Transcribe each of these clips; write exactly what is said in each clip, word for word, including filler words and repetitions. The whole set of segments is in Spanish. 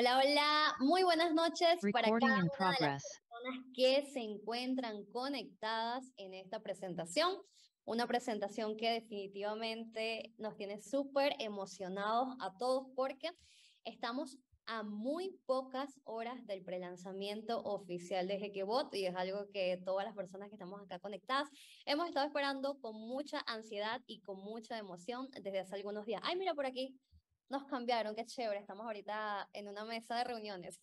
Hola, hola, muy buenas noches para cada una de las personas que se encuentran conectadas en esta presentación. Una presentación que definitivamente nos tiene súper emocionados a todos porque estamos a muy pocas horas del prelanzamiento oficial de JequeBot y es algo que todas las personas que estamos acá conectadas hemos estado esperando con mucha ansiedad y con mucha emoción desde hace algunos días. Ay, mira por aquí. Nos cambiaron, qué chévere, estamos ahorita en una mesa de reuniones.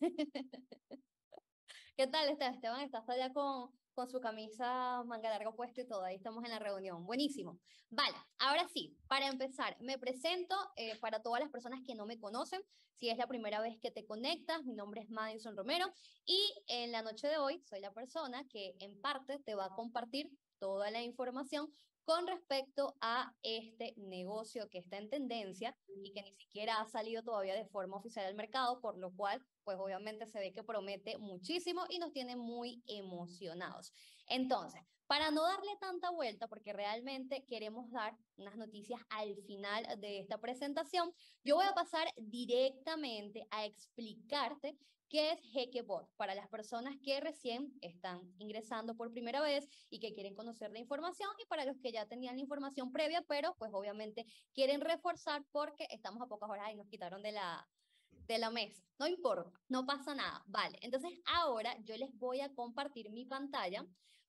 ¿Qué tal, Esteban? Esteban, estás allá con, con su camisa manga larga puesta y todo, ahí estamos en la reunión. Buenísimo. Vale, ahora sí, para empezar, me presento eh, para todas las personas que no me conocen. Si es la primera vez que te conectas, mi nombre es Madison Romero y en la noche de hoy soy la persona que en parte te va a compartir toda la información con respecto a este negocio que está en tendencia y que ni siquiera ha salido todavía de forma oficial al mercado, por lo cual, pues obviamente se ve que promete muchísimo y nos tiene muy emocionados. Entonces, para no darle tanta vuelta, porque realmente queremos dar unas noticias al final de esta presentación, yo voy a pasar directamente a explicarte qué es JequeBot para las personas que recién están ingresando por primera vez y que quieren conocer la información, y para los que ya tenían la información previa, pero pues obviamente quieren reforzar porque estamos a pocas horas y nos quitaron de la, de la mesa. No importa, no pasa nada. Vale, entonces ahora yo les voy a compartir mi pantalla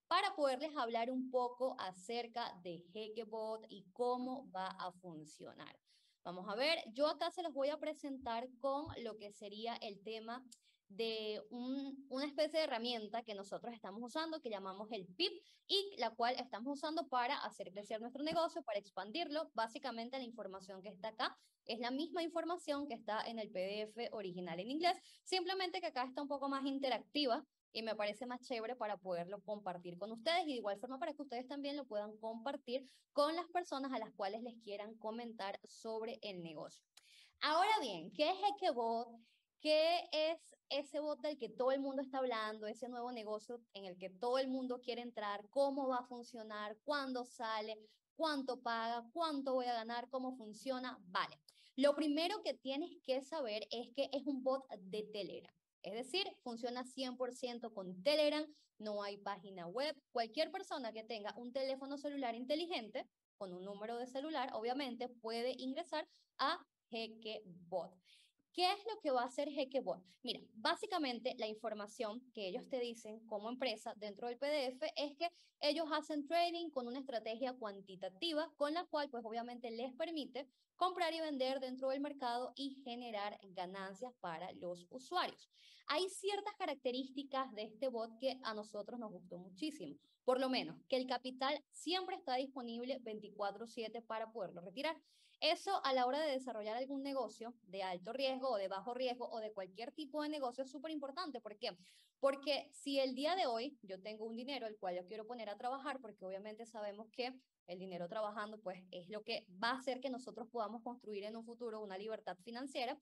para poderles hablar un poco acerca de JequeBot y cómo va a funcionar. Vamos a ver, yo acá se los voy a presentar con lo que sería el tema de un, una especie de herramienta que nosotros estamos usando, que llamamos el P I P, y la cual estamos usando para hacer crecer nuestro negocio, para expandirlo. Básicamente la información que está acá es la misma información que está en el P D F original en inglés, simplemente que acá está un poco más interactiva y me parece más chévere para poderlo compartir con ustedes, y de igual forma para que ustedes también lo puedan compartir con las personas a las cuales les quieran comentar sobre el negocio. Ahora bien, ¿qué es JequeBot? ¿Qué es ese bot del que todo el mundo está hablando, ese nuevo negocio en el que todo el mundo quiere entrar? ¿Cómo va a funcionar? ¿Cuándo sale? ¿Cuánto paga? ¿Cuánto voy a ganar? ¿Cómo funciona? Vale, lo primero que tienes que saber es que es un bot de Telegram. Es decir, funciona cien por ciento con Telegram, no hay página web. Cualquier persona que tenga un teléfono celular inteligente, con un número de celular, obviamente puede ingresar a JequeBot. ¿Qué es lo que va a hacer JequeBot? Mira, básicamente la información que ellos te dicen como empresa dentro del P D F es que ellos hacen trading con una estrategia cuantitativa con la cual pues obviamente les permite comprar y vender dentro del mercado y generar ganancias para los usuarios. Hay ciertas características de este bot que a nosotros nos gustó muchísimo. Por lo menos, que el capital siempre está disponible veinticuatro siete para poderlo retirar. Eso a la hora de desarrollar algún negocio de alto riesgo o de bajo riesgo o de cualquier tipo de negocio es súper importante. ¿Por qué? Porque si el día de hoy yo tengo un dinero el cual yo quiero poner a trabajar, porque obviamente sabemos que el dinero trabajando pues es lo que va a hacer que nosotros podamos construir en un futuro una libertad financiera,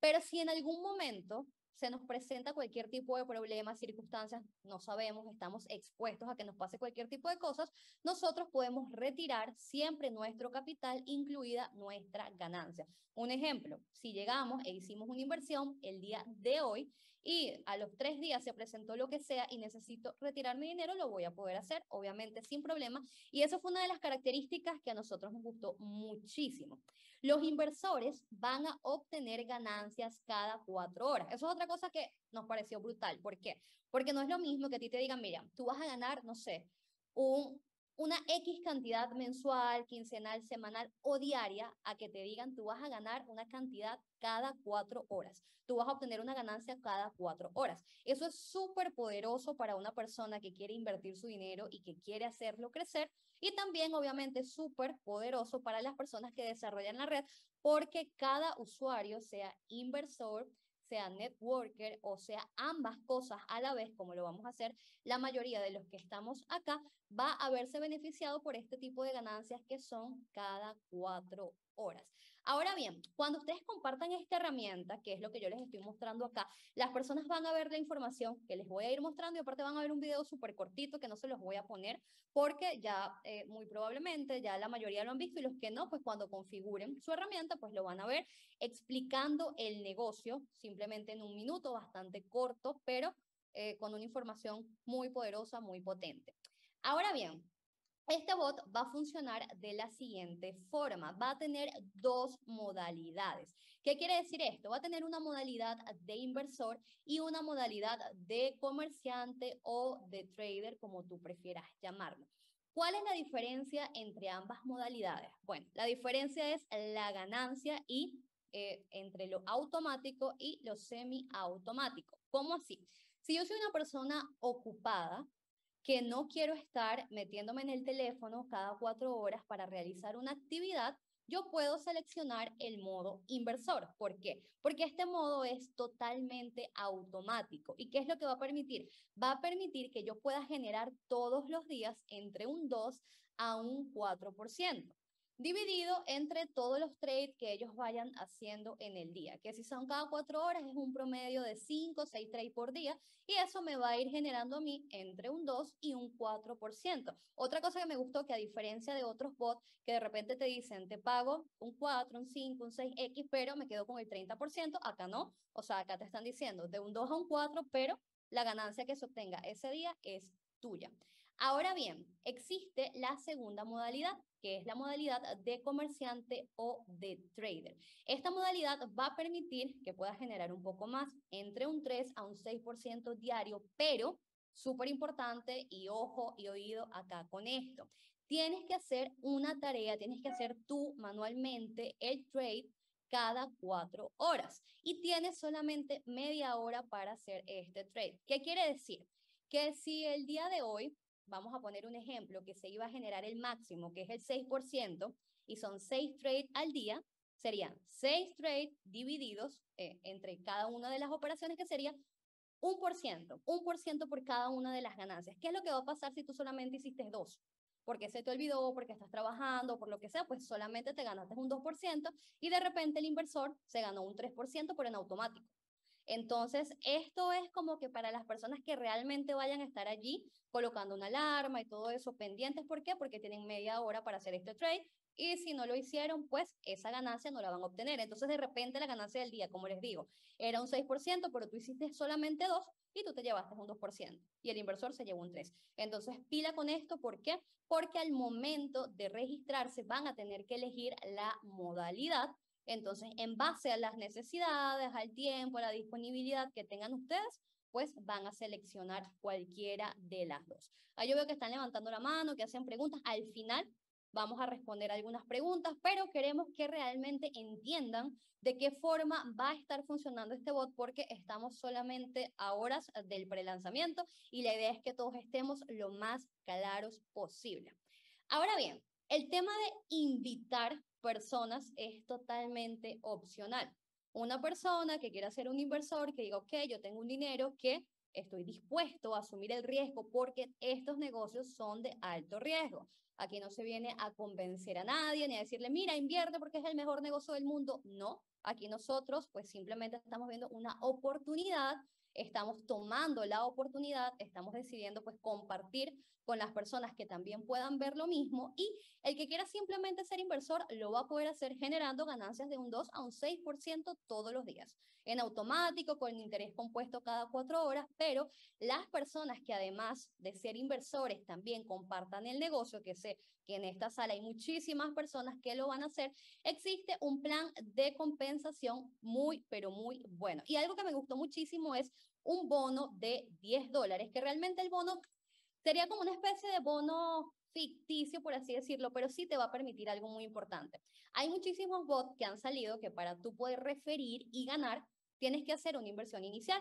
pero si en algún momento se nos presenta cualquier tipo de problemas, circunstancias, no sabemos, estamos expuestos a que nos pase cualquier tipo de cosas, nosotros podemos retirar siempre nuestro capital, incluida nuestra ganancia. Un ejemplo, si llegamos e hicimos una inversión el día de hoy y a los tres días se presentó lo que sea y necesito retirar mi dinero, lo voy a poder hacer, obviamente sin problema, y eso fue una de las características que a nosotros nos gustó muchísimo. Los inversores van a obtener ganancias cada cuatro horas. Eso es otra cosa que nos pareció brutal. ¿Por qué? Porque no es lo mismo que a ti te digan, mira, tú vas a ganar, no sé, un, una X cantidad mensual, quincenal, semanal o diaria, a que te digan, tú vas a ganar una cantidad cada cuatro horas. Tú vas a obtener una ganancia cada cuatro horas. Eso es súper poderoso para una persona que quiere invertir su dinero y que quiere hacerlo crecer, y también obviamente súper poderoso para las personas que desarrollan la red, porque cada usuario, sea inversor, sea networker o sea ambas cosas a la vez, como lo vamos a hacer la mayoría de los que estamos acá, va a verse beneficiado por este tipo de ganancias que son cada cuatro horas. Ahora bien, cuando ustedes compartan esta herramienta, que es lo que yo les estoy mostrando acá, las personas van a ver la información que les voy a ir mostrando, y aparte van a ver un video súper cortito que no se los voy a poner, porque ya eh, muy probablemente ya la mayoría lo han visto, y los que no, pues cuando configuren su herramienta, pues lo van a ver explicando el negocio, simplemente en un minuto, bastante corto, pero eh, con una información muy poderosa, muy potente. Ahora bien, este bot va a funcionar de la siguiente forma. Va a tener dos modalidades. ¿Qué quiere decir esto? Va a tener una modalidad de inversor y una modalidad de comerciante o de trader, como tú prefieras llamarlo. ¿Cuál es la diferencia entre ambas modalidades? Bueno, la diferencia es la ganancia y eh, entre lo automático y lo semiautomático. ¿Cómo así? Si yo soy una persona ocupada, que no quiero estar metiéndome en el teléfono cada cuatro horas para realizar una actividad, yo puedo seleccionar el modo inversor. ¿Por qué? Porque este modo es totalmente automático. ¿Y qué es lo que va a permitir? Va a permitir que yo pueda generar todos los días entre un dos a un cuatro por ciento. Dividido entre todos los trades que ellos vayan haciendo en el día, que si son cada cuatro horas es un promedio de cinco o seis trades por día, y eso me va a ir generando a mí entre un dos y un cuatro por ciento. Otra cosa que me gustó, que a diferencia de otros bots que de repente te dicen, te pago un cuatro, un cinco, un seis equis, pero me quedo con el treinta por ciento, acá no, o sea, acá te están diciendo de un dos a un cuatro, pero la ganancia que se obtenga ese día es tuya. Ahora bien, existe la segunda modalidad, que es la modalidad de comerciante o de trader. Esta modalidad va a permitir que puedas generar un poco más, entre un tres a un seis por ciento diario, pero súper importante, y ojo y oído acá con esto. Tienes que hacer una tarea, tienes que hacer tú manualmente el trade cada cuatro horas y tienes solamente media hora para hacer este trade. ¿Qué quiere decir? Que si el día de hoy, vamos a poner un ejemplo, que se iba a generar el máximo, que es el seis por ciento, y son seis trades al día, serían seis trades divididos eh, entre cada una de las operaciones, que sería un por ciento, un por ciento por cada una de las ganancias. ¿Qué es lo que va a pasar si tú solamente hiciste dos? Porque se te olvidó, porque estás trabajando, por lo que sea, pues solamente te ganaste un dos por ciento, y de repente el inversor se ganó un tres por ciento, pero en automático. Entonces, esto es como que para las personas que realmente vayan a estar allí colocando una alarma y todo eso pendientes. ¿Por qué? Porque tienen media hora para hacer este trade, y si no lo hicieron, pues esa ganancia no la van a obtener. Entonces, de repente, la ganancia del día, como les digo, era un seis por ciento, pero tú hiciste solamente dos y tú te llevaste un dos por ciento y el inversor se llevó un tres por ciento. Entonces, pila con esto. ¿Por qué? Porque al momento de registrarse van a tener que elegir la modalidad. Entonces, en base a las necesidades, al tiempo, a la disponibilidad que tengan ustedes, pues van a seleccionar cualquiera de las dos. Ahí yo veo que están levantando la mano, que hacen preguntas. Al final vamos a responder algunas preguntas, pero queremos que realmente entiendan de qué forma va a estar funcionando este bot, porque estamos solamente a horas del prelanzamiento y la idea es que todos estemos lo más claros posible. Ahora bien, el tema de invitar personas es totalmente opcional. Una persona que quiera ser un inversor, que diga, ok, yo tengo un dinero que estoy dispuesto a asumir el riesgo, porque estos negocios son de alto riesgo. Aquí no se viene a convencer a nadie, ni a decirle, mira, invierte porque es el mejor negocio del mundo. No, aquí nosotros pues simplemente estamos viendo una oportunidad, estamos tomando la oportunidad, estamos decidiendo pues compartir con las personas que también puedan ver lo mismo, y el que quiera simplemente ser inversor lo va a poder hacer generando ganancias de un dos a un seis por ciento todos los días, en automático, con interés compuesto cada cuatro horas, pero las personas que además de ser inversores también compartan el negocio, que sé que en esta sala hay muchísimas personas que lo van a hacer, existe un plan de compensación muy, pero muy bueno. Y algo que me gustó muchísimo es un bono de diez dólares, que realmente el bono sería como una especie de bono ficticio, por así decirlo, pero sí te va a permitir algo muy importante. Hay muchísimos bots que han salido que para tú poder referir y ganar, tienes que hacer una inversión inicial.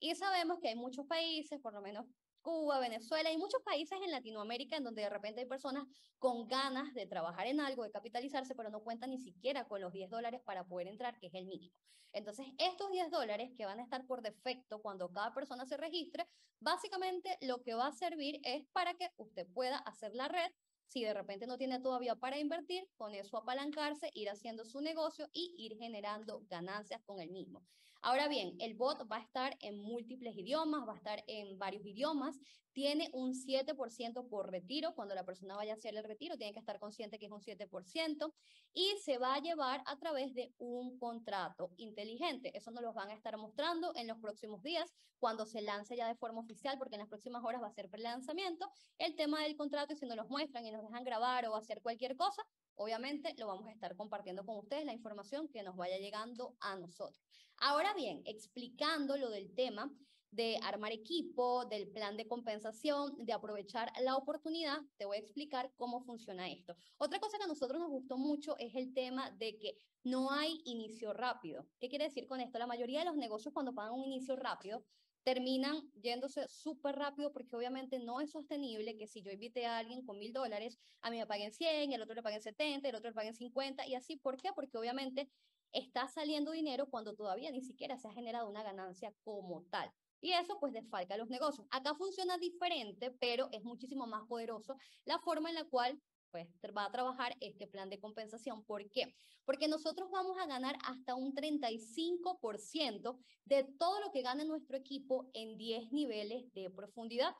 Y sabemos que hay muchos países, por lo menos Cuba, Venezuela, hay muchos países en Latinoamérica en donde de repente hay personas con ganas de trabajar en algo, de capitalizarse, pero no cuentan ni siquiera con los diez dólares para poder entrar, que es el mínimo. Entonces, estos diez dólares que van a estar por defecto cuando cada persona se registre, básicamente lo que va a servir es para que usted pueda hacer la red Si de repente no tiene todavía para invertir, con eso apalancarse, ir haciendo su negocio y ir generando ganancias con el mismo. Ahora bien, el bot va a estar en múltiples idiomas, va a estar en varios idiomas, tiene un siete por ciento por retiro. Cuando la persona vaya a hacer el retiro, tiene que estar consciente que es un siete por ciento y se va a llevar a través de un contrato inteligente. Eso nos lo van a estar mostrando en los próximos días, cuando se lance ya de forma oficial, porque en las próximas horas va a ser prelanzamiento, el tema del contrato, y si nos los muestran y nos dejan grabar o hacer cualquier cosa, obviamente lo vamos a estar compartiendo con ustedes, la información que nos vaya llegando a nosotros. Ahora bien, explicando lo del tema de armar equipo, del plan de compensación, de aprovechar la oportunidad, te voy a explicar cómo funciona esto. Otra cosa que a nosotros nos gustó mucho es el tema de que no hay inicio rápido. ¿Qué quiere decir con esto? La mayoría de los negocios, cuando pagan un inicio rápido, terminan yéndose súper rápido, porque obviamente no es sostenible que si yo invité a alguien con mil dólares, a mí me paguen cien, el otro le paguen setenta, el otro le paguen cincuenta y así. ¿Por qué? Porque obviamente está saliendo dinero cuando todavía ni siquiera se ha generado una ganancia como tal. Y eso pues desfalca los negocios. Acá funciona diferente, pero es muchísimo más poderoso la forma en la cual pues va a trabajar este plan de compensación. ¿Por qué? Porque nosotros vamos a ganar hasta un treinta y cinco por ciento de todo lo que gane nuestro equipo en diez niveles de profundidad.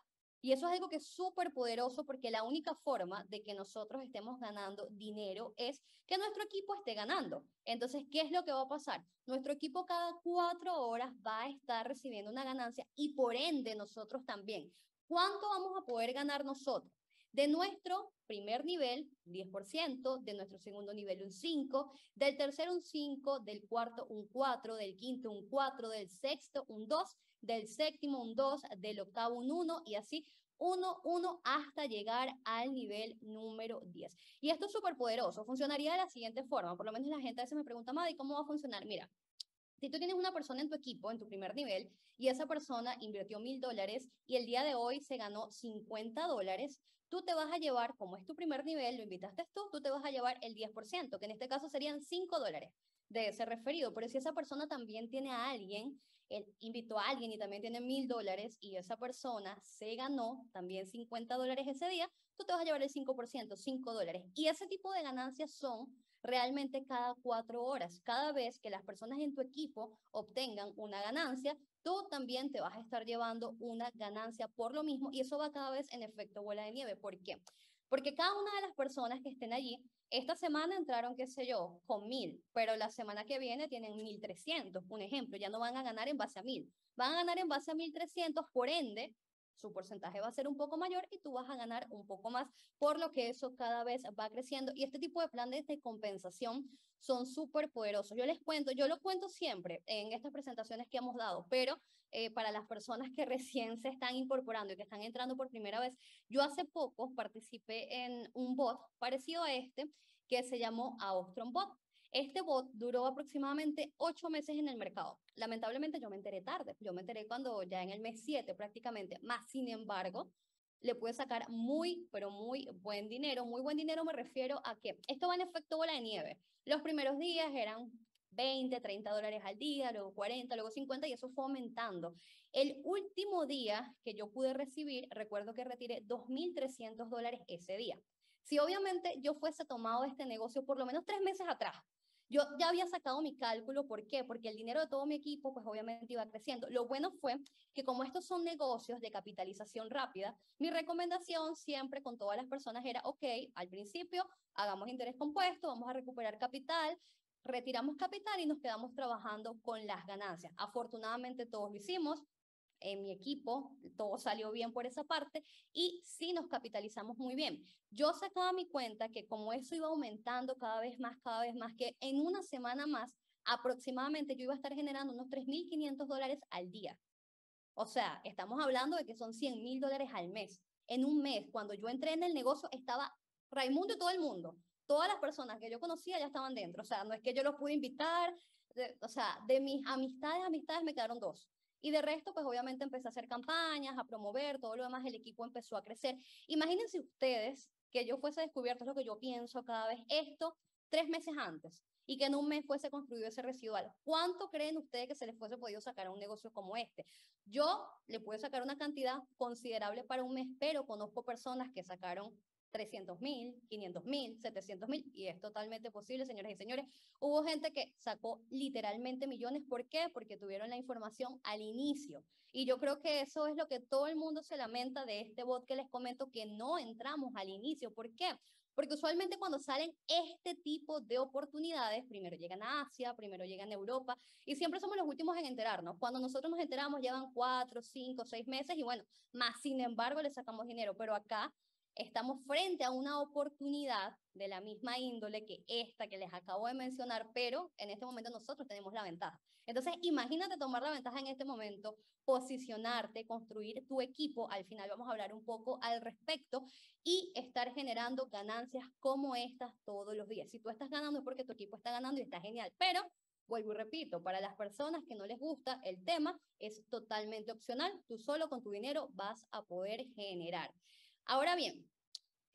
Y eso es algo que es súper poderoso, porque la única forma de que nosotros estemos ganando dinero es que nuestro equipo esté ganando. Entonces, ¿qué es lo que va a pasar? Nuestro equipo cada cuatro horas va a estar recibiendo una ganancia y por ende nosotros también. ¿Cuánto vamos a poder ganar nosotros? De nuestro primer nivel, diez por ciento, de nuestro segundo nivel, un cinco por ciento, del tercero, un cinco por ciento, del cuarto, un cuatro por ciento, del quinto, un cuatro por ciento, del sexto, un dos por ciento, del séptimo, un dos por ciento, del octavo, un uno por ciento, y así, uno, uno, hasta llegar al nivel número diez. Y esto es súper poderoso. Funcionaría de la siguiente forma. Por lo menos la gente a veces me pregunta, Maddy, ¿cómo va a funcionar? Mira, si tú tienes una persona en tu equipo, en tu primer nivel, y esa persona invirtió mil dólares y el día de hoy se ganó cincuenta dólares, tú te vas a llevar, como es tu primer nivel, lo invitaste tú, tú te vas a llevar el diez por ciento, que en este caso serían cinco dólares de ese referido. Pero si esa persona también tiene a alguien, él invitó a alguien y también tiene mil dólares y esa persona se ganó también cincuenta dólares ese día, tú te vas a llevar el cinco por ciento, cinco dólares. Y ese tipo de ganancias son realmente cada cuatro horas. Cada vez que las personas en tu equipo obtengan una ganancia, tú también te vas a estar llevando una ganancia por lo mismo, y eso va cada vez en efecto bola de nieve. ¿Por qué? Porque cada una de las personas que estén allí, esta semana entraron, qué sé yo, con mil, pero la semana que viene tienen mil trescientos, un ejemplo, ya no van a ganar en base a mil, van a ganar en base a mil trescientos, por ende, su porcentaje va a ser un poco mayor y tú vas a ganar un poco más, por lo que eso cada vez va creciendo. Y este tipo de planes de compensación son súper poderosos. Yo les cuento, yo lo cuento siempre en estas presentaciones que hemos dado, pero eh, para las personas que recién se están incorporando y que están entrando por primera vez, yo hace poco participé en un bot parecido a este que se llamó OstroBot. Este bot duró aproximadamente ocho meses en el mercado. Lamentablemente yo me enteré tarde, yo me enteré cuando ya en el mes siete prácticamente, más sin embargo, le pude sacar muy, pero muy buen dinero. Muy buen dinero me refiero a que esto va en efecto bola de nieve. Los primeros días eran veinte, treinta dólares al día, luego cuarenta, luego cincuenta y eso fue aumentando. El último día que yo pude recibir, recuerdo que retiré dos mil trescientos dólares ese día. Si obviamente yo fuese tomado este negocio por lo menos tres meses atrás, yo ya había sacado mi cálculo. ¿Por qué? Porque el dinero de todo mi equipo, pues obviamente iba creciendo. Lo bueno fue que como estos son negocios de capitalización rápida, mi recomendación siempre con todas las personas era, ok, al principio hagamos interés compuesto, vamos a recuperar capital, retiramos capital y nos quedamos trabajando con las ganancias. Afortunadamente todos lo hicimos. En mi equipo, todo salió bien por esa parte y sí nos capitalizamos muy bien. Yo sacaba mi cuenta que como eso iba aumentando cada vez más, cada vez más, que en una semana más aproximadamente yo iba a estar generando unos tres mil quinientos dólares al día. O sea, estamos hablando de que son cien mil dólares al mes. En un mes, cuando yo entré en el negocio, estaba Raimundo y todo el mundo. Todas las personas que yo conocía ya estaban dentro. O sea, no es que yo los pude invitar. De, o sea, de mis amistades, amistades me quedaron dos. Y de resto, pues obviamente empecé a hacer campañas, a promover, todo lo demás, el equipo empezó a crecer. Imagínense ustedes que yo fuese descubierto, es lo que yo pienso cada vez, esto tres meses antes, y que en un mes fuese construido ese residual. ¿Cuánto creen ustedes que se les fuese podido sacar a un negocio como este? Yo le pude sacar una cantidad considerable para un mes, pero conozco personas que sacaron trescientos mil, quinientos mil, setecientos mil, y es totalmente posible, señoras y señores. Hubo gente que sacó literalmente millones. ¿Por qué? Porque tuvieron la información al inicio, y yo creo que eso es lo que todo el mundo se lamenta de este bot que les comento, que no entramos al inicio. ¿Por qué? Porque usualmente cuando salen este tipo de oportunidades, primero llegan a Asia, primero llegan a Europa, y siempre somos los últimos en enterarnos. Cuando nosotros nos enteramos, llevan cuatro, cinco, seis meses, y bueno, más sin embargo le sacamos dinero. Pero acá estamos frente a una oportunidad de la misma índole que esta que les acabo de mencionar, pero en este momento nosotros tenemos la ventaja. Entonces, imagínate tomar la ventaja en este momento, posicionarte, construir tu equipo, al final vamos a hablar un poco al respecto, y estar generando ganancias como estas todos los días. Si tú estás ganando es porque tu equipo está ganando y está genial, pero vuelvo y repito, para las personas que no les gusta el tema, es totalmente opcional, tú solo con tu dinero vas a poder generar. Ahora bien,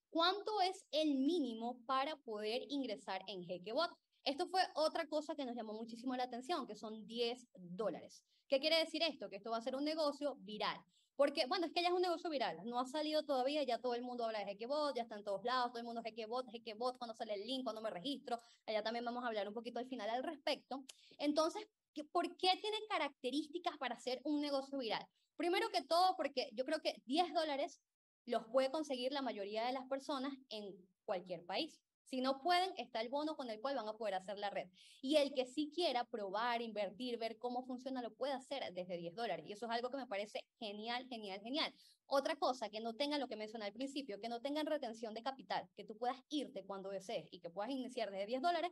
¿cuánto es el mínimo para poder ingresar en JequeBot? Esto fue otra cosa que nos llamó muchísimo la atención, que son diez dólares. ¿Qué quiere decir esto? Que esto va a ser un negocio viral. Porque, bueno, es que ya es un negocio viral, no ha salido todavía, ya todo el mundo habla de JequeBot, ya está en todos lados, todo el mundo JequeBot, JequeBot, cuando sale el link, cuando me registro, allá también vamos a hablar un poquito al final al respecto. Entonces, ¿por qué tiene características para ser un negocio viral? Primero que todo, porque yo creo que diez dólares los puede conseguir la mayoría de las personas en cualquier país. Si no pueden, está el bono con el cual van a poder hacer la red. Y el que sí quiera probar, invertir, ver cómo funciona, lo puede hacer desde diez dólares. Y eso es algo que me parece genial, genial, genial. Otra cosa, que no tengan lo que mencioné al principio, que no tengan retención de capital, que tú puedas irte cuando desees y que puedas iniciar desde diez dólares,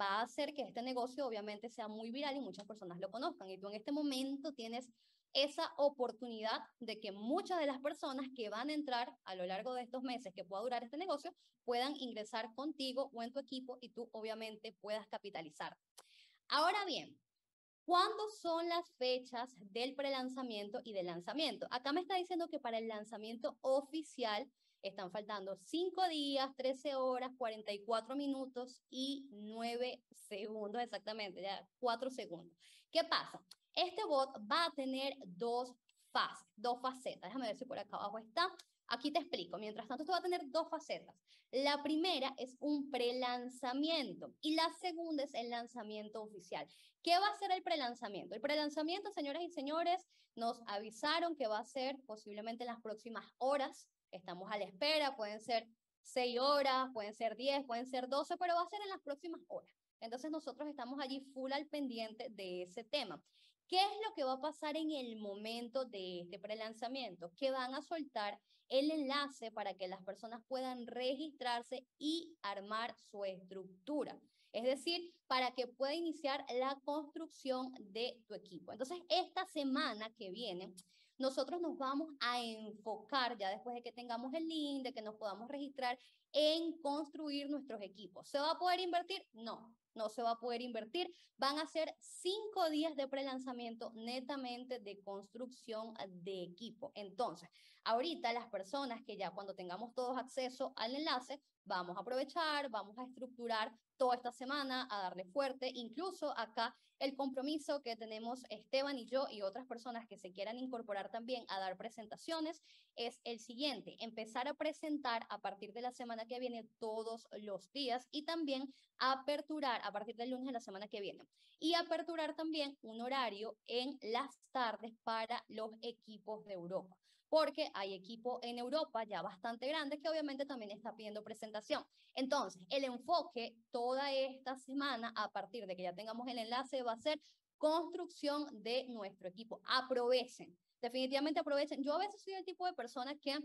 va a hacer que este negocio obviamente sea muy viral y muchas personas lo conozcan. Y tú en este momento tienes esa oportunidad de que muchas de las personas que van a entrar a lo largo de estos meses que pueda durar este negocio, puedan ingresar contigo o en tu equipo y tú obviamente puedas capitalizar. Ahora bien, ¿cuándo son las fechas del prelanzamiento y del lanzamiento? Acá me está diciendo que para el lanzamiento oficial están faltando cinco días, trece horas, cuarenta y cuatro minutos y nueve segundos exactamente, ya cuatro segundos. ¿Qué pasa? Este bot va a tener dos fases, dos facetas. Déjame ver si por acá abajo está. Aquí te explico. Mientras tanto, esto va a tener dos facetas. La primera es un prelanzamiento y la segunda es el lanzamiento oficial. ¿Qué va a ser el prelanzamiento? El prelanzamiento, señoras y señores, nos avisaron que va a ser posiblemente en las próximas horas. Estamos a la espera, pueden ser seis horas, pueden ser diez, pueden ser doce, pero va a ser en las próximas horas. Entonces nosotros estamos allí full al pendiente de ese tema. ¿Qué es lo que va a pasar en el momento de este prelanzamiento? Que van a soltar el enlace para que las personas puedan registrarse y armar su estructura. Es decir, para que pueda iniciar la construcción de tu equipo. Entonces, esta semana que viene, nosotros nos vamos a enfocar, ya después de que tengamos el link, de que nos podamos registrar, en construir nuestros equipos. ¿Se va a poder invertir? No. No se va a poder invertir, van a ser cinco días de prelanzamiento netamente de construcción de equipo. Entonces, ahorita las personas que ya cuando tengamos todos acceso al enlace, vamos a aprovechar, vamos a estructurar toda esta semana, a darle fuerte, incluso acá el compromiso que tenemos Esteban y yo y otras personas que se quieran incorporar también a dar presentaciones es el siguiente, empezar a presentar a partir de la semana que viene todos los días y también aperturar a partir del lunes de la semana que viene y aperturar también un horario en las tardes para los equipos de Europa, porque hay equipo en Europa ya bastante grande que obviamente también está pidiendo presentación. Entonces, el enfoque toda esta semana, a partir de que ya tengamos el enlace, va a ser construcción de nuestro equipo. Aprovechen, definitivamente aprovechen. Yo a veces soy el tipo de persona que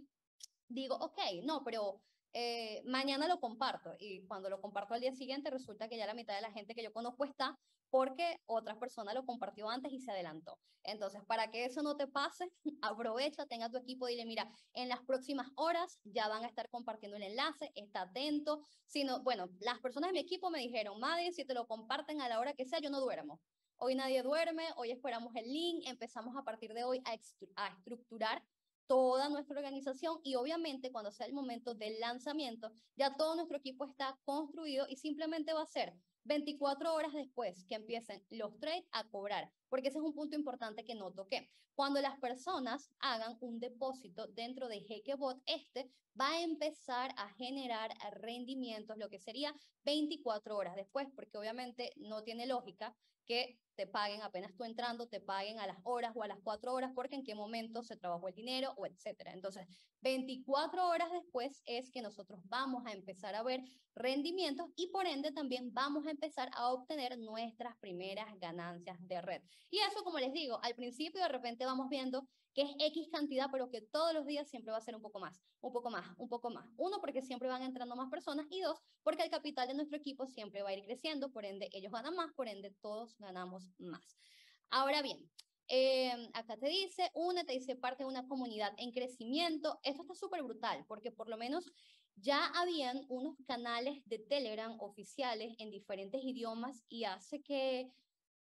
digo, ok, no, pero eh, mañana lo comparto. Y cuando lo comparto al día siguiente, resulta que ya la mitad de la gente que yo conozco está porque otra persona lo compartió antes y se adelantó. Entonces, para que eso no te pase, aprovecha, tenga tu equipo, dile, mira, en las próximas horas ya van a estar compartiendo el enlace, está atento. Si no, bueno, las personas de mi equipo me dijeron, Maddy, si te lo comparten a la hora que sea, yo no duermo. Hoy nadie duerme, hoy esperamos el link, empezamos a partir de hoy a, a estructurar toda nuestra organización y obviamente cuando sea el momento del lanzamiento, ya todo nuestro equipo está construido y simplemente va a ser veinticuatro horas después que empiecen los trades a cobrar, porque ese es un punto importante que no toqué. Cuando las personas hagan un depósito dentro de JequeBot, este va a empezar a generar rendimientos, lo que sería veinticuatro horas después, porque obviamente no tiene lógica que te paguen apenas tú entrando, te paguen a las horas o a las cuatro horas, porque en qué momento se trabajó el dinero, o etcétera. Entonces, veinticuatro horas después es que nosotros vamos a empezar a ver rendimientos y por ende también vamos a empezar a obtener nuestras primeras ganancias de red. Y eso, como les digo, al principio de repente vamos viendo que es X cantidad, pero que todos los días siempre va a ser un poco más, un poco más, un poco más. Uno, porque siempre van entrando más personas, y dos, porque el capital de nuestro equipo siempre va a ir creciendo, por ende ellos ganan más, por ende todos ganamos más. Ahora bien, eh, acá te dice, únete y sé parte de una comunidad en crecimiento. Esto está súper brutal, porque por lo menos ya habían unos canales de Telegram oficiales en diferentes idiomas, y hace que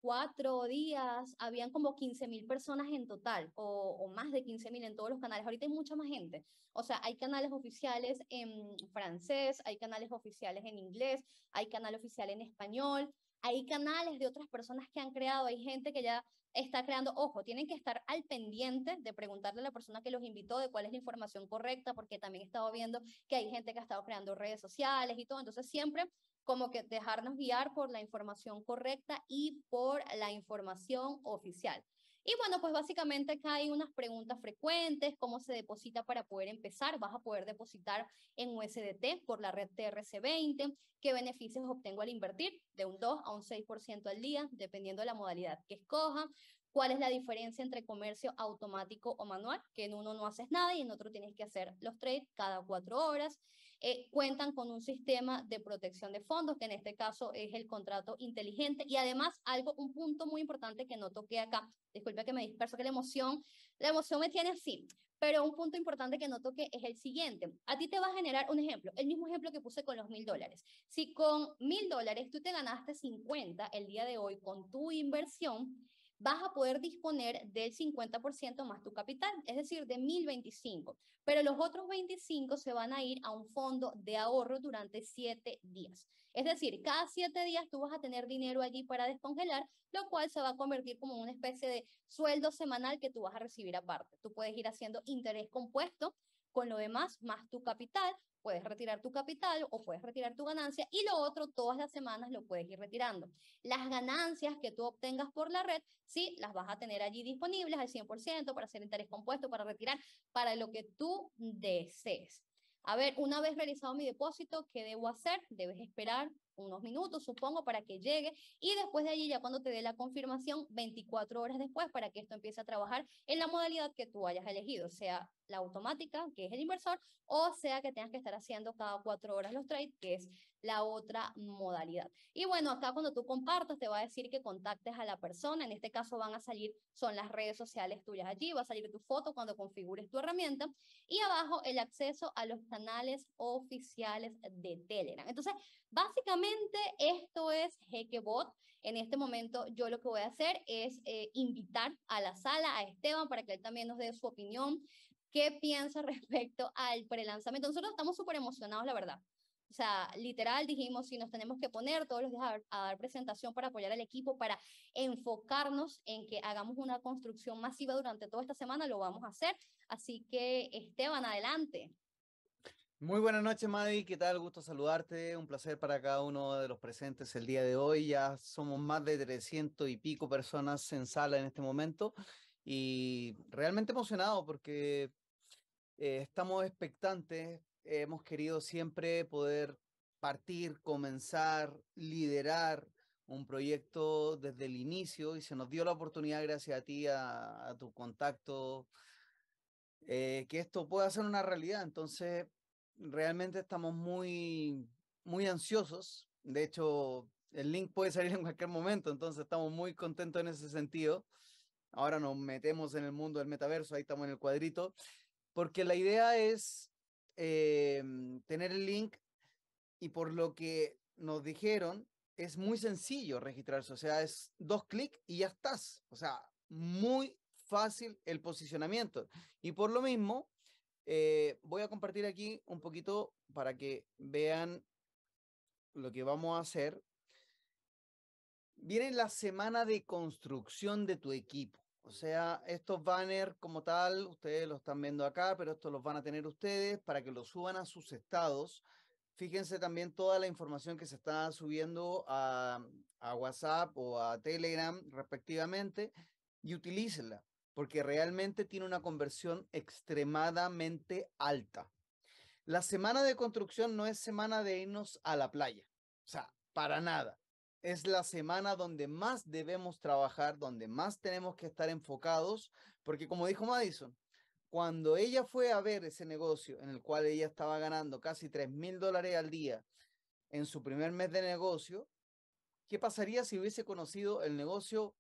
cuatro días habían como quince mil personas en total, o, o más de quince mil en todos los canales. Ahorita hay mucha más gente. O sea, hay canales oficiales en francés, hay canales oficiales en inglés, hay canal oficial en español, hay canales de otras personas que han creado, hay gente que ya está creando. Ojo, tienen que estar al pendiente de preguntarle a la persona que los invitó de cuál es la información correcta, porque también he estado viendo que hay gente que ha estado creando redes sociales y todo. Entonces siempre como que dejarnos guiar por la información correcta y por la información oficial. Y bueno, pues básicamente acá hay unas preguntas frecuentes: ¿cómo se deposita para poder empezar? ¿Vas a poder depositar en U S D T por la red T R C veinte? ¿Qué beneficios obtengo al invertir? De un dos a un seis por ciento al día, dependiendo de la modalidad que escoja. ¿Cuál es la diferencia entre comercio automático o manual? Que en uno no haces nada y en otro tienes que hacer los trades cada cuatro horas. Eh, cuentan con un sistema de protección de fondos, que en este caso es el contrato inteligente. Y además, algo, un punto muy importante que no toqué acá, disculpe que me disperso, que la emoción, la emoción me tiene así, pero un punto importante que no toqué es el siguiente. A ti te va a generar un ejemplo, el mismo ejemplo que puse con los mil dólares. Si con mil dólares tú te ganaste cincuenta el día de hoy con tu inversión, vas a poder disponer del cincuenta por ciento más tu capital, es decir, de mil veinticinco, pero los otros veinticinco se van a ir a un fondo de ahorro durante siete días. Es decir, cada siete días tú vas a tener dinero allí para descongelar, lo cual se va a convertir como una especie de sueldo semanal que tú vas a recibir aparte. Tú puedes ir haciendo interés compuesto con lo demás más tu capital. Puedes retirar tu capital o puedes retirar tu ganancia, y lo otro todas las semanas lo puedes ir retirando. Las ganancias que tú obtengas por la red, sí, las vas a tener allí disponibles al cien por ciento para hacer interés compuesto, para retirar, para lo que tú desees. A ver, una vez realizado mi depósito, ¿qué debo hacer? Debes esperar unos minutos, supongo, para que llegue, y después de allí, ya cuando te dé la confirmación, veinticuatro horas después, para que esto empiece a trabajar en la modalidad que tú hayas elegido, sea la automática, que es el inversor, o sea que tengas que estar haciendo cada cuatro horas los trades, que es la otra modalidad. Y bueno, acá cuando tú compartas, te va a decir que contactes a la persona. En este caso van a salir, son las redes sociales tuyas allí, va a salir tu foto cuando configures tu herramienta, y abajo el acceso a los canales oficiales de Telegram. Entonces, básicamente esto es JequeBot. En este momento yo lo que voy a hacer es eh, invitar a la sala a Esteban para que él también nos dé su opinión. ¿Qué piensa respecto al prelanzamiento? Nosotros estamos súper emocionados, la verdad. O sea, literal dijimos, si nos tenemos que poner todos los días a, a dar presentación para apoyar al equipo, para enfocarnos en que hagamos una construcción masiva durante toda esta semana, lo vamos a hacer. Así que, Esteban, adelante. Muy buenas noches, Madi. ¿Qué tal? Gusto saludarte. Un placer para cada uno de los presentes el día de hoy. Ya somos más de trescientas y pico personas en sala en este momento. Y realmente emocionado porque Eh, estamos expectantes, eh, hemos querido siempre poder partir, comenzar, liderar un proyecto desde el inicio, y se nos dio la oportunidad, gracias a ti, a, a tu contacto, eh, que esto pueda ser una realidad. Entonces, realmente estamos muy, muy ansiosos. De hecho, el link puede salir en cualquier momento, entonces estamos muy contentos en ese sentido. Ahora nos metemos en el mundo del metaverso, ahí estamos en el cuadrito. Porque la idea es eh, tener el link, y por lo que nos dijeron, es muy sencillo registrarse. O sea, es dos clics y ya estás. O sea, muy fácil el posicionamiento. Y por lo mismo, eh, voy a compartir aquí un poquito para que vean lo que vamos a hacer. Viene la semana de construcción de tu equipo. O sea, estos banners como tal, ustedes los están viendo acá, pero estos los van a tener ustedes para que los suban a sus estados. Fíjense también toda la información que se está subiendo a, a WhatsApp o a Telegram respectivamente y utilícenla, porque realmente tiene una conversión extremadamente alta. La semana de construcción no es semana de irnos a la playa, o sea, para nada. Es la semana donde más debemos trabajar, donde más tenemos que estar enfocados, porque como dijo Madison, cuando ella fue a ver ese negocio en el cual ella estaba ganando casi tres mil dólares al día en su primer mes de negocio, ¿qué pasaría si hubiese conocido el negocio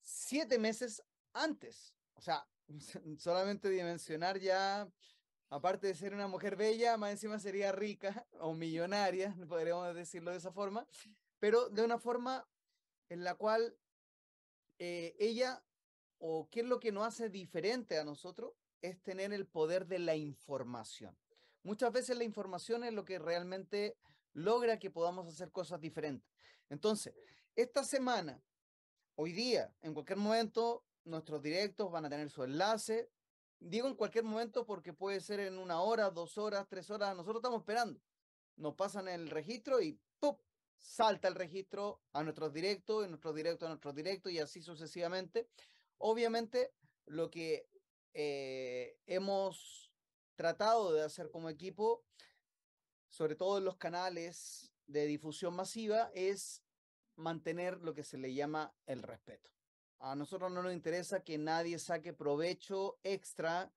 siete meses antes? O sea, solamente dimensionar ya, aparte de ser una mujer bella, más encima sería rica o millonaria, podríamos decirlo de esa forma, pero de una forma en la cual eh, ella, o qué es lo que nos hace diferente a nosotros, es tener el poder de la información. Muchas veces la información es lo que realmente logra que podamos hacer cosas diferentes. Entonces, esta semana, hoy día, en cualquier momento, nuestros directos van a tener su enlace. Digo en cualquier momento porque puede ser en una hora, dos horas, tres horas. Nosotros estamos esperando. Nos pasan el registro y ¡pum! Salta el registro a nuestros directos, y nuestros directos a nuestros directos, y así sucesivamente. Obviamente, lo que eh, hemos tratado de hacer como equipo, sobre todo en los canales de difusión masiva, es mantener lo que se le llama el respeto. A nosotros no nos interesa que nadie saque provecho extra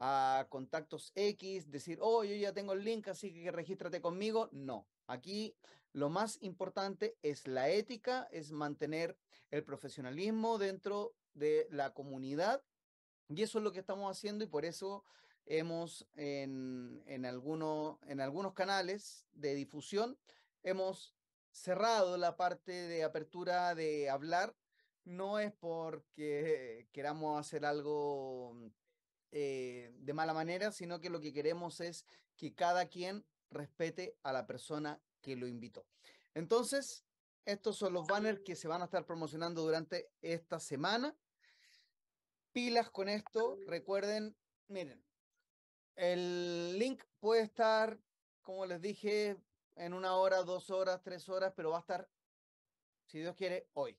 a contactos X, decir, oh, yo ya tengo el link, así que regístrate conmigo. No. Aquí lo más importante es la ética, es mantener el profesionalismo dentro de la comunidad, y eso es lo que estamos haciendo, y por eso hemos en, en, alguno, en algunos canales de difusión hemos cerrado la parte de apertura de hablar. No es porque queramos hacer algo eh, de mala manera, sino que lo que queremos es que cada quien respete a la persona que lo invitó. Entonces, estos son los banners que se van a estar promocionando durante esta semana. Pilas con esto. Recuerden, miren, el link puede estar, como les dije, en una hora, dos horas, tres horas, pero va a estar, si Dios quiere, hoy.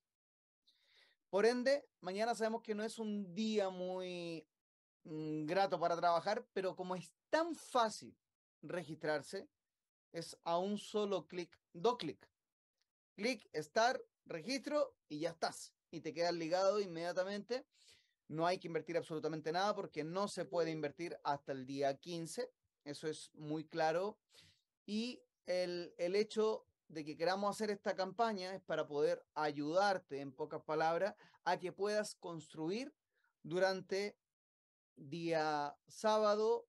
Por ende, mañana sabemos que no es un día muy mm, grato para trabajar, pero como es tan fácil registrarse, es a un solo clic, dos clics. Clic, estar, registro y ya estás. Y te quedas ligado inmediatamente. No hay que invertir absolutamente nada porque no se puede invertir hasta el día quince. Eso es muy claro. Y el, el hecho de que queramos hacer esta campaña es para poder ayudarte, en pocas palabras, a que puedas construir durante día sábado,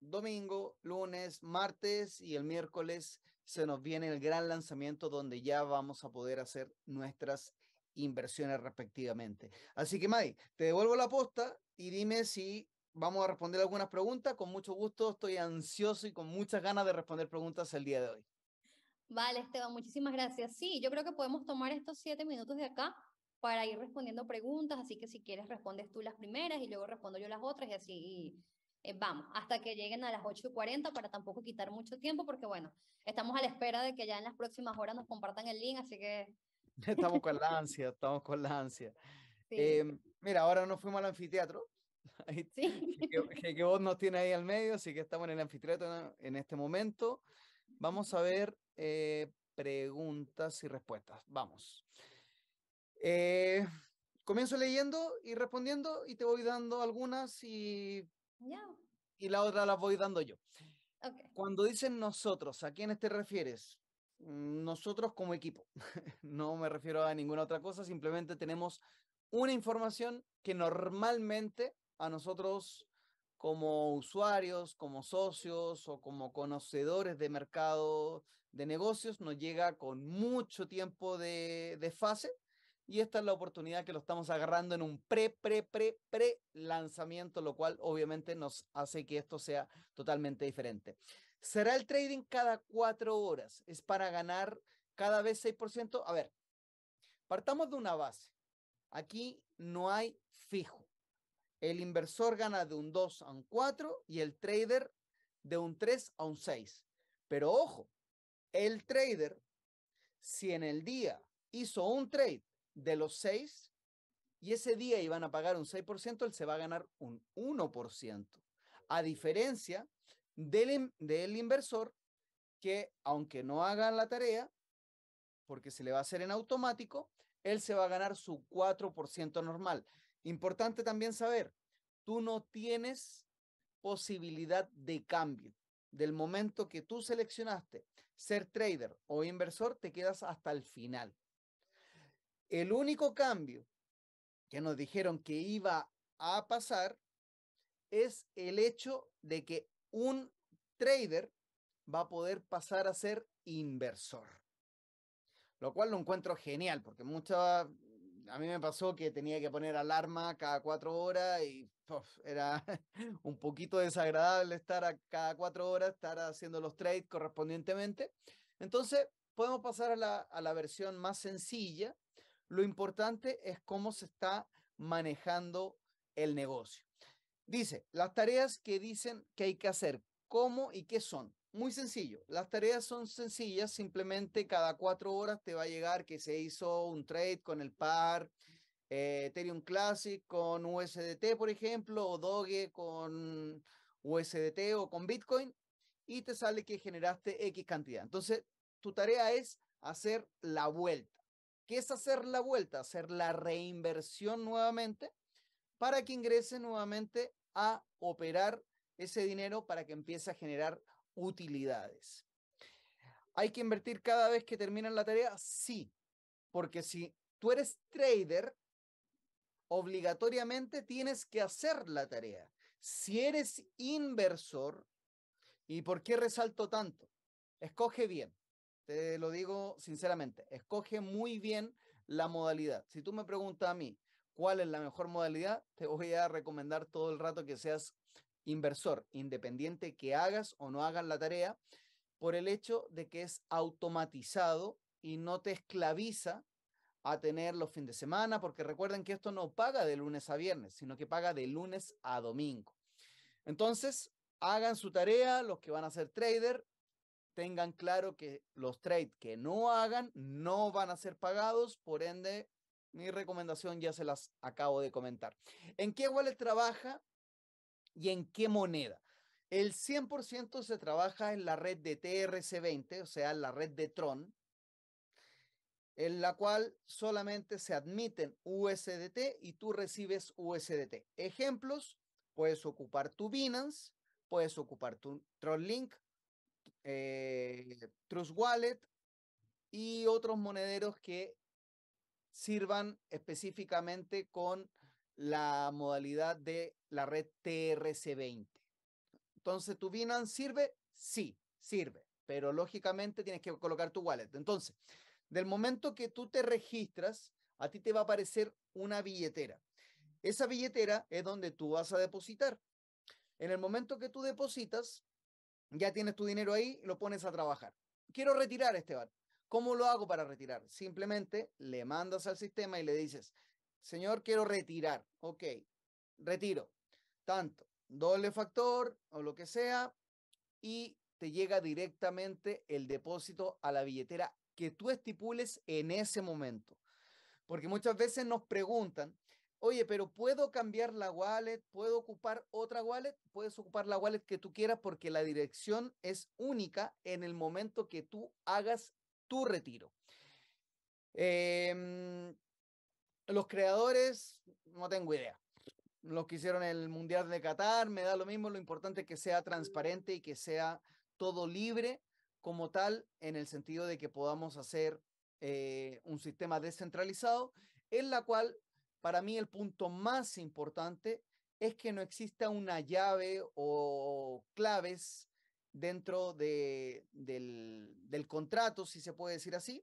domingo, lunes, martes, y el miércoles se nos viene el gran lanzamiento donde ya vamos a poder hacer nuestras inversiones respectivamente. Así que, May, te devuelvo la posta y dime si vamos a responder algunas preguntas. Con mucho gusto, estoy ansioso y con muchas ganas de responder preguntas el día de hoy. Vale, Esteban, muchísimas gracias. Sí, yo creo que podemos tomar estos siete minutos de acá para ir respondiendo preguntas, así que si quieres respondes tú las primeras y luego respondo yo las otras y así... Y... Eh, vamos, hasta que lleguen a las ocho y cuarenta para tampoco quitar mucho tiempo, porque bueno, estamos a la espera de que ya en las próximas horas nos compartan el link, así que... Estamos con la ansia, estamos con la ansia. Sí. Eh, mira, ahora nos fuimos al anfiteatro, ahí, sí. que, que, que vos nos tienes ahí al medio, así que estamos en el anfiteatro en este momento. Vamos a ver eh, preguntas y respuestas, vamos. Eh, comienzo leyendo y respondiendo y te voy dando algunas y... Yeah. Y la otra la voy dando yo. Okay. Cuando dicen nosotros, ¿a quiénes te refieres? Nosotros como equipo. No me refiero a ninguna otra cosa, simplemente tenemos una información que normalmente a nosotros como usuarios, como socios o como conocedores de mercado de negocios nos llega con mucho tiempo de, de fase. Y esta es la oportunidad que lo estamos agarrando en un pre, pre, pre, pre lanzamiento, lo cual obviamente nos hace que esto sea totalmente diferente. ¿Será el trading cada cuatro horas? ¿Es para ganar cada vez seis por ciento? A ver, partamos de una base. Aquí no hay fijo. El inversor gana de un dos a un cuatro y el trader de un tres a un seis. Pero ojo, el trader, si en el día hizo un trade de los seis y ese día iban a pagar un seis por ciento, él se va a ganar un uno por ciento. A diferencia del, del inversor que, aunque no haga la tarea, porque se le va a hacer en automático, él se va a ganar su cuatro por ciento normal. Importante también saber, tú no tienes posibilidad de cambio. Del momento que tú seleccionaste ser trader o inversor, te quedas hasta el final. El único cambio que nos dijeron que iba a pasar es el hecho de que un trader va a poder pasar a ser inversor. Lo cual lo encuentro genial, porque muchas... A mí me pasó que tenía que poner alarma cada cuatro horas y puff, era un poquito desagradable estar a cada cuatro horas, estar haciendo los trades correspondientemente. Entonces, podemos pasar a la, a la versión más sencilla. Lo importante es cómo se está manejando el negocio. Dice, las tareas que dicen que hay que hacer, cómo y qué son. Muy sencillo, las tareas son sencillas, simplemente cada cuatro horas te va a llegar que se hizo un trade con el par eh, Ethereum Classic con U S D T, por ejemplo, o Doge con U S D T o con Bitcoin, y te sale que generaste X cantidad. Entonces, tu tarea es hacer la vuelta. ¿Qué es hacer la vuelta? Hacer la reinversión nuevamente para que ingrese nuevamente a operar ese dinero para que empiece a generar utilidades. ¿Hay que invertir cada vez que terminan la tarea? Sí, porque si tú eres trader, obligatoriamente tienes que hacer la tarea. Si eres inversor, ¿y por qué resalto tanto? Escoge bien, te lo digo sinceramente, escoge muy bien la modalidad. Si tú me preguntas a mí cuál es la mejor modalidad, te voy a recomendar todo el rato que seas inversor, independiente que hagas o no hagas la tarea, por el hecho de que es automatizado y no te esclaviza a tener los fines de semana, porque recuerden que esto no paga de lunes a viernes, sino que paga de lunes a domingo. Entonces, hagan su tarea, los que van a ser trader, tengan claro que los trades que no hagan no van a ser pagados, por ende, mi recomendación ya se las acabo de comentar. ¿En qué wallet trabaja? ¿Y en qué moneda? El cien por ciento se trabaja en la red de T R C veinte, o sea, en la red de Tron, en la cual solamente se admiten U S D T y tú recibes U S D T. Ejemplos, puedes ocupar tu Binance, puedes ocupar tu TronLink, eh, Trust Wallet y otros monederos que sirvan específicamente con la modalidad de la red T R C veinte. Entonces, ¿tu Binance sirve? Sí, sirve, pero lógicamente tienes que colocar tu wallet. Entonces, del momento que tú te registras, a ti te va a aparecer una billetera. Esa billetera es donde tú vas a depositar. En el momento que tú depositas, ya tienes tu dinero ahí y lo pones a trabajar. Quiero retirar, Esteban. ¿Cómo lo hago para retirar? Simplemente le mandas al sistema y le dices, señor, quiero retirar. Ok, retiro. Tanto, doble factor o lo que sea, y te llega directamente el depósito a la billetera que tú estipules en ese momento. Porque muchas veces nos preguntan, oye, pero ¿puedo cambiar la wallet? ¿Puedo ocupar otra wallet? Puedes ocupar la wallet que tú quieras porque la dirección es única en el momento que tú hagas tu retiro. Eh, los creadores, no tengo idea. Los que hicieron el Mundial de Qatar, me da lo mismo, lo importante es que sea transparente y que sea todo libre como tal, en el sentido de que podamos hacer eh, un sistema descentralizado, en la cual, para mí, el punto más importante es que no exista una llave o claves dentro de, del, del contrato, si se puede decir así,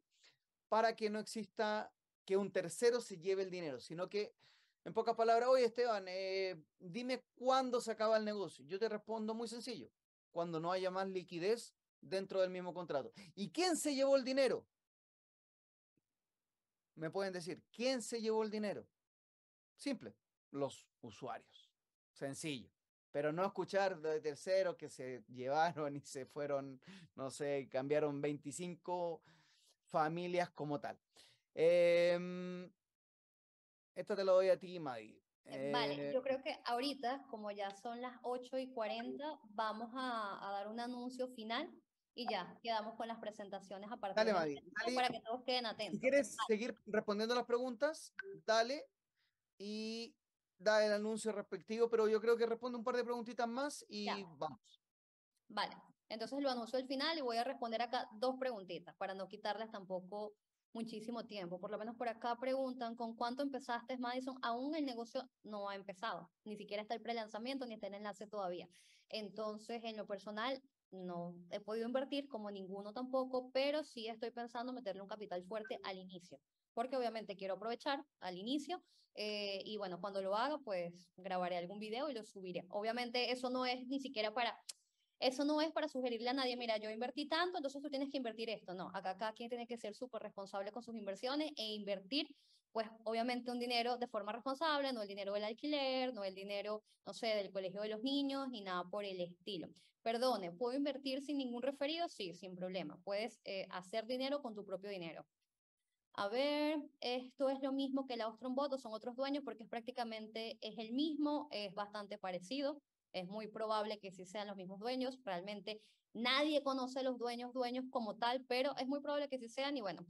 para que no exista que un tercero se lleve el dinero, sino que, en pocas palabras, oye, Esteban, eh, dime cuándo se acaba el negocio. Yo te respondo muy sencillo, cuando no haya más liquidez dentro del mismo contrato. ¿Y quién se llevó el dinero? Me pueden decir, ¿quién se llevó el dinero? Simple, los usuarios. Sencillo. Pero no escuchar de terceros que se llevaron y se fueron, no sé, cambiaron veinticinco familias como tal. Eh, esto te lo doy a ti, Maddie. Eh, vale, yo creo que ahorita, como ya son las ocho y cuarenta, vamos a, a dar un anuncio final y ya quedamos con las presentaciones a partir dale, de Maddie, dale, para que todos queden atentos. Si quieres vale. seguir respondiendo las preguntas, dale y... da el anuncio respectivo, pero yo creo que responde un par de preguntitas más y ya. Vamos. Vale, entonces lo anuncio al final y voy a responder acá dos preguntitas para no quitarles tampoco muchísimo tiempo. Por lo menos por acá preguntan, ¿con cuánto empezaste, Madison? Aún el negocio no ha empezado, ni siquiera está el prelanzamiento ni está el enlace todavía. Entonces, en lo personal, no he podido invertir como ninguno tampoco, pero sí estoy pensando meterle un capital fuerte al inicio, porque obviamente quiero aprovechar al inicio eh, y bueno, cuando lo haga, pues grabaré algún video y lo subiré. Obviamente eso no es ni siquiera para, eso no es para sugerirle a nadie, mira, yo invertí tanto, entonces tú tienes que invertir esto. No, acá cada quien tiene que ser súper responsable con sus inversiones e invertir, pues obviamente un dinero de forma responsable, no el dinero del alquiler, no el dinero, no sé, del colegio de los niños, ni nada por el estilo. Perdone, ¿puedo invertir sin ningún referido? Sí, sin problema. Puedes eh, hacer dinero con tu propio dinero. A ver, esto es lo mismo que la OstroBot, son otros dueños porque es prácticamente es el mismo, es bastante parecido, es muy probable que sí sean los mismos dueños, realmente nadie conoce a los dueños, dueños como tal, pero es muy probable que sí sean y bueno,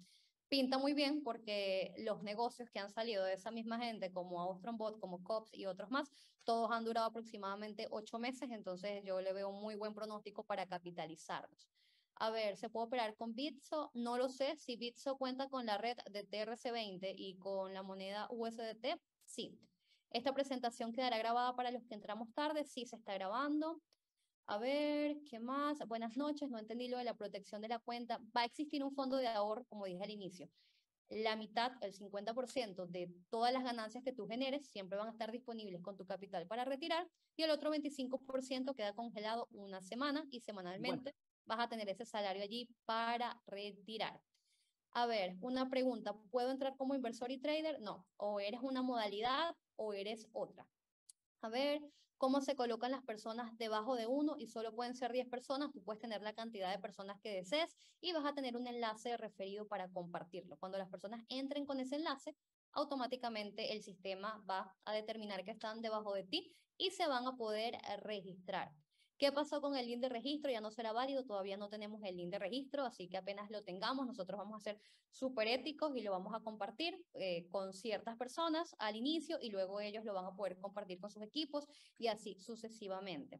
pinta muy bien porque los negocios que han salido de esa misma gente como OstroBot, como Cops y otros más, todos han durado aproximadamente ocho meses, entonces yo le veo muy buen pronóstico para capitalizarlos. A ver, ¿se puede operar con Bitso? No lo sé. Si Bitso cuenta con la red de T R C veinte y con la moneda U S D T, sí. ¿Esta presentación quedará grabada para los que entramos tarde? Sí, se está grabando. A ver, ¿qué más? Buenas noches, no entendí lo de la protección de la cuenta. Va a existir un fondo de ahorro, como dije al inicio. La mitad, el cincuenta por ciento de todas las ganancias que tú generes siempre van a estar disponibles con tu capital para retirar y el otro veinticinco por ciento queda congelado una semana y semanalmente. Bueno, vas a tener ese salario allí para retirar. A ver, una pregunta, ¿puedo entrar como inversor y trader? No, o eres una modalidad o eres otra. A ver, ¿cómo se colocan las personas debajo de uno? Y solo pueden ser diez personas, tú puedes tener la cantidad de personas que desees y vas a tener un enlace referido para compartirlo. Cuando las personas entren con ese enlace, automáticamente el sistema va a determinar que están debajo de ti y se van a poder registrar. ¿Qué pasó con el link de registro? Ya no será válido, todavía no tenemos el link de registro, así que apenas lo tengamos, nosotros vamos a ser súper éticos y lo vamos a compartir eh, con ciertas personas al inicio y luego ellos lo van a poder compartir con sus equipos y así sucesivamente.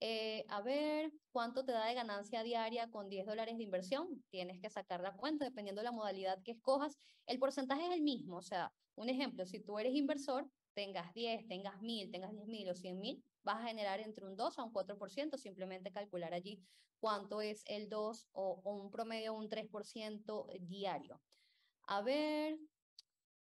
Eh, a ver, ¿cuánto te da de ganancia diaria con diez dólares de inversión? Tienes que sacar la cuenta dependiendo de la modalidad que escojas. El porcentaje es el mismo, o sea, un ejemplo, si tú eres inversor, tengas diez, tengas mil, tengas diez mil o cien mil, vas a generar entre un dos a un cuatro por ciento, simplemente calcular allí cuánto es el dos o, o un promedio un tres por ciento diario. A ver,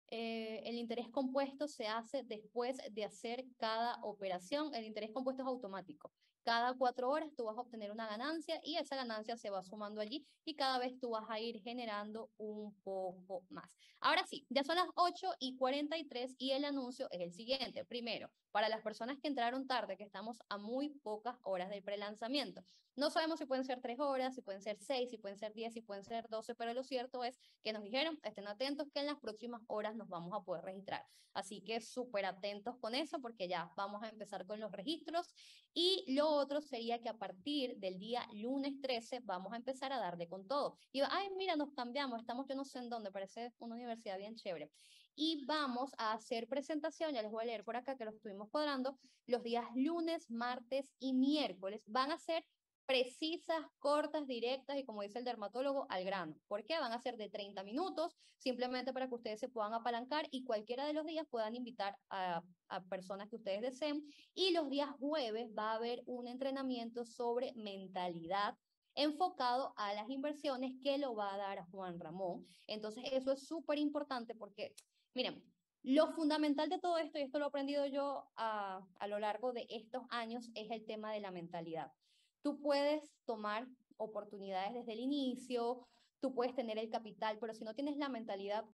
eh, el interés compuesto se hace después de hacer cada operación, el interés compuesto es automático. Cada cuatro horas tú vas a obtener una ganancia y esa ganancia se va sumando allí y cada vez tú vas a ir generando un poco más. Ahora sí, ya son las ocho y cuarenta y tres y el anuncio es el siguiente. Primero, para las personas que entraron tarde, que estamos a muy pocas horas del prelanzamiento. No sabemos si pueden ser tres horas, si pueden ser seis, si pueden ser diez, si pueden ser doce, pero lo cierto es que nos dijeron, estén atentos que en las próximas horas nos vamos a poder registrar. Así que súper atentos con eso porque ya vamos a empezar con los registros y lo otro sería que a partir del día lunes trece vamos a empezar a darle con todo. Y ay, mira, nos cambiamos, estamos yo no sé en dónde, parece una universidad bien chévere. Y vamos a hacer presentación, ya les voy a leer por acá que lo estuvimos cuadrando, los días lunes, martes y miércoles van a ser precisas, cortas, directas y como dice el dermatólogo, al grano. ¿Por qué? Van a ser de treinta minutos, simplemente para que ustedes se puedan apalancar y cualquiera de los días puedan invitar a, a personas que ustedes deseen. Y los días jueves va a haber un entrenamiento sobre mentalidad enfocado a las inversiones que lo va a dar Juan Ramón. Entonces eso es súper importante porque, miren, lo fundamental de todo esto, y esto lo he aprendido yo a, a lo largo de estos años, es el tema de la mentalidad. Tú puedes tomar oportunidades desde el inicio, tú puedes tener el capital, pero si no tienes la mentalidad